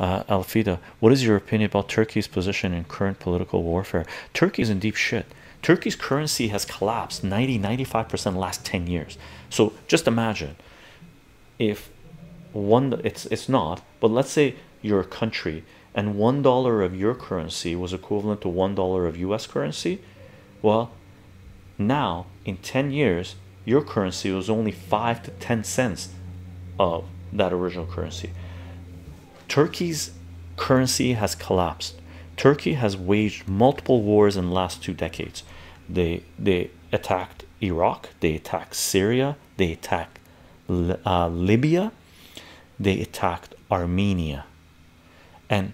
Alfida, what is your opinion about Turkey's position in current political warfare? Turkey is in deep shit. Turkey's currency has collapsed 90-95% last 10 years. So just imagine if one, it's not, but let's say you're a country and $1 of your currency was equivalent to $1 of US currency. Well, now in 10 years your currency was only 5 to 10 cents of that original currency. Turkey's currency has collapsed. Turkey has waged multiple wars in the last 2 decades. They attacked Iraq, they attacked Syria, they attacked Libya, they attacked Armenia, and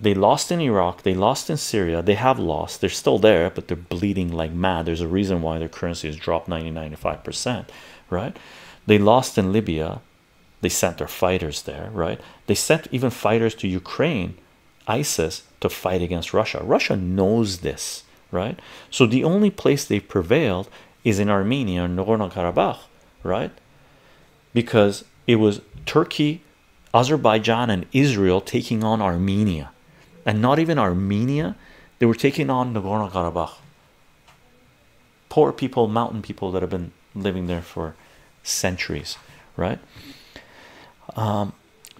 they lost in Iraq, they lost in Syria, they have lost, they're still there, but they're bleeding like mad. There's a reason why their currency has dropped 90-95%, right? They lost in Libya, they sent their fighters there, right? They sent even fighters to Ukraine, ISIS, to fight against Russia. Russia knows this, right? So the only place they prevailed is in Armenia, Nagorno-Karabakh, right? Because it was Turkey, Azerbaijan, and Israel taking on Armenia. And not even Armenia, they were taking on Nagorno-Karabakh. Poor people, mountain people that have been living there for centuries, right?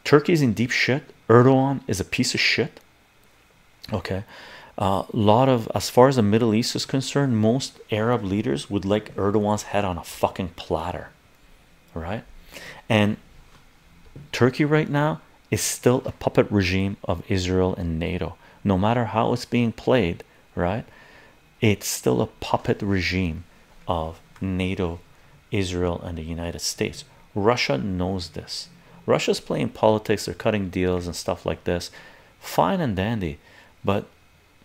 Turkey's in deep shit. Erdogan is a piece of shit, okay? As far as the Middle East is concerned, most Arab leaders would like Erdogan's head on a fucking platter, right? And Turkey right now is still a puppet regime of Israel and NATO. No matter how it's being played, right, it's still a puppet regime of NATO, Israel, and the United States. Russia knows this. Russia's playing politics, they're cutting deals and stuff like this, fine and dandy, but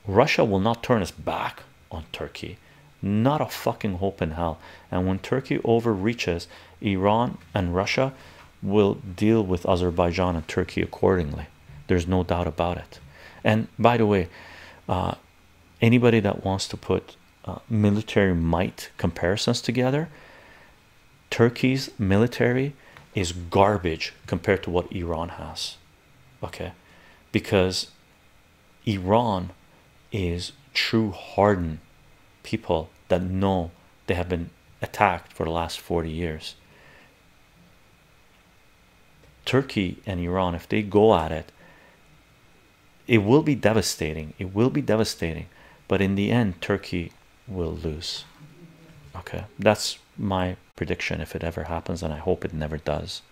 Russia will not turn its back on Turkey, not a fucking hope in hell. And when Turkey overreaches, Iran and Russia will deal with Azerbaijan and Turkey accordingly. There's no doubt about it. And by the way, anybody that wants to put military might comparisons together, Turkey's military is garbage compared to what Iran has, okay? Because Iran is true hardened people that know they have been attacked for the last 40 years. Turkey and Iran, if they go at it, it will be devastating. It will be devastating, but in the end, Turkey will lose, okay? That's my prediction if it ever happens, and I hope it never does.